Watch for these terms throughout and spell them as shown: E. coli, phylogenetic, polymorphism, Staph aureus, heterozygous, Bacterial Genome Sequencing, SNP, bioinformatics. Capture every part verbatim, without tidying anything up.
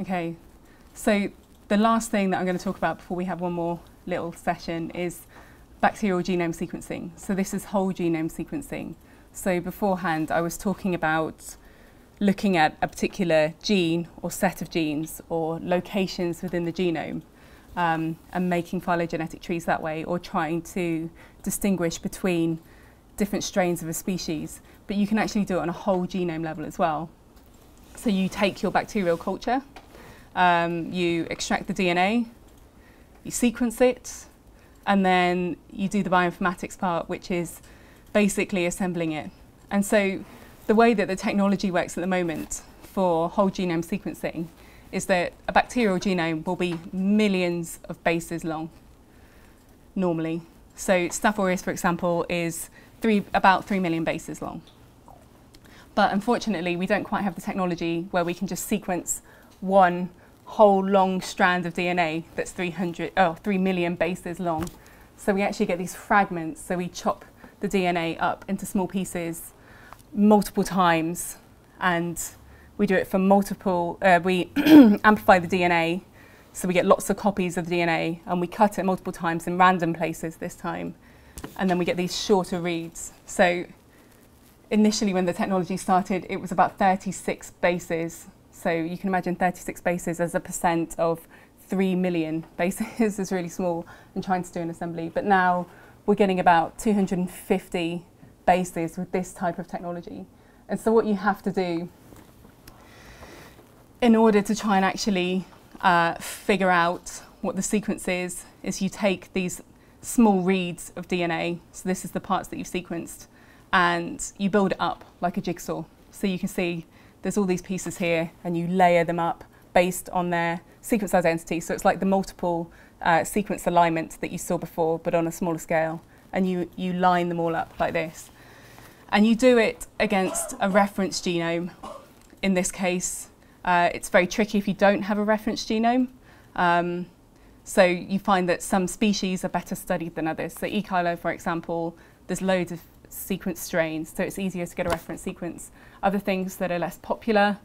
Okay, so the last thing that I'm going to talk about before we have one more little session is bacterial genome sequencing. So this is whole genome sequencing. So beforehand I was talking about looking at a particular gene or set of genes or locations within the genome um, and making phylogenetic trees that way, or trying to distinguish between different strains of a species. But you can actually do it on a whole genome level as well. So you take your bacterial culture, um, you extract the D N A, you sequence it, and then you do the bioinformatics part, which is basically assembling it. And so the way that the technology works at the moment for whole genome sequencing is that a bacterial genome will be millions of bases long, normally. So Staph aureus, for example, is three, about three million bases long. But unfortunately, we don't quite have the technology where we can just sequence one whole long strand of D N A that's three hundred, oh, three million bases long. So we actually get these fragments, so we chop the D N A up into small pieces multiple times, and we do it for multiple, uh, we amplify the D N A, so we get lots of copies of the D N A, and we cut it multiple times in random places this time, and then we get these shorter reads. So initially when the technology started, it was about thirty-six bases, so you can imagine thirty-six bases as a percent of three million bases is really small, and trying to do an assembly. But now we're getting about two hundred fifty bases with this type of technology. And so what you have to do in order to try and actually uh, figure out what the sequence is, is you take these small reads of D N A, so this is the parts that you've sequenced, and you build it up like a jigsaw. So you can see there's all these pieces here, and you layer them up based on their sequence identity. So it's like the multiple uh, sequence alignment that you saw before, but on a smaller scale. And you, you line them all up like this. And you do it against a reference genome. In this case, uh, it's very tricky if you don't have a reference genome. Um, so you find that some species are better studied than others. So E. coli, for example, there's loads of sequence strains, so it's easier to get a reference sequence. Other things that are less popular,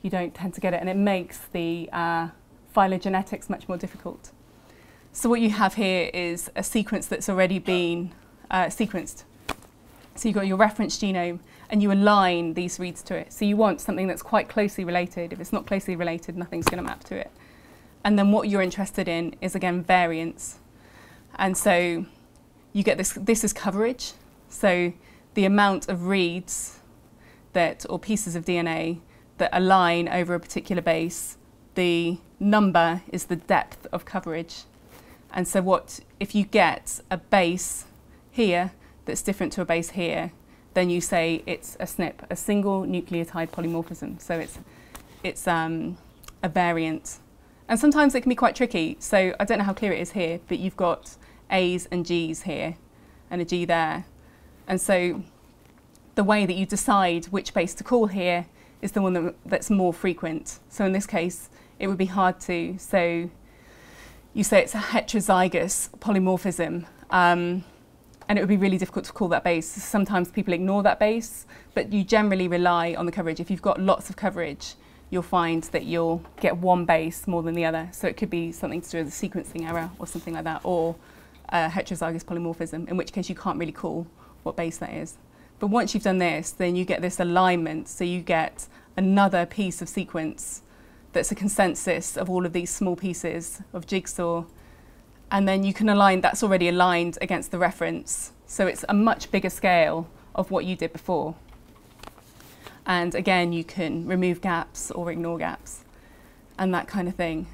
you don't tend to get it, and it makes the uh, phylogenetics much more difficult. So what you have here is a sequence that's already been uh, sequenced. So you've got your reference genome, and you align these reads to it. So you want something that's quite closely related. If it's not closely related, nothing's going to map to it. And then what you're interested in is, again, variance. And so you get this, this is coverage. So the amount of reads that, or pieces of D N A that align over a particular base, the number is the depth of coverage. And so what, if you get a base here that's different to a base here, then you say it's a S N P, a single nucleotide polymorphism. So it's, it's um, a variant. And sometimes it can be quite tricky. So I don't know how clear it is here, but you've got A's and G's here and a G there. And so the way that you decide which base to call here is the one that, that's more frequent. So in this case, it would be hard to. So you say it's a heterozygous polymorphism, um, and it would be really difficult to call that base. Sometimes people ignore that base, but you generally rely on the coverage. If you've got lots of coverage, you'll find that you'll get one base more than the other. So it could be something to do with a sequencing error or something like that, or a heterozygous polymorphism, in which case you can't really call what base that is. But once you've done this, then you get this alignment. So you get another piece of sequence that's a consensus of all of these small pieces of jigsaw. And then you can align, that's already aligned against the reference. So it's a much bigger scale of what you did before. And again, you can remove gaps or ignore gaps and that kind of thing.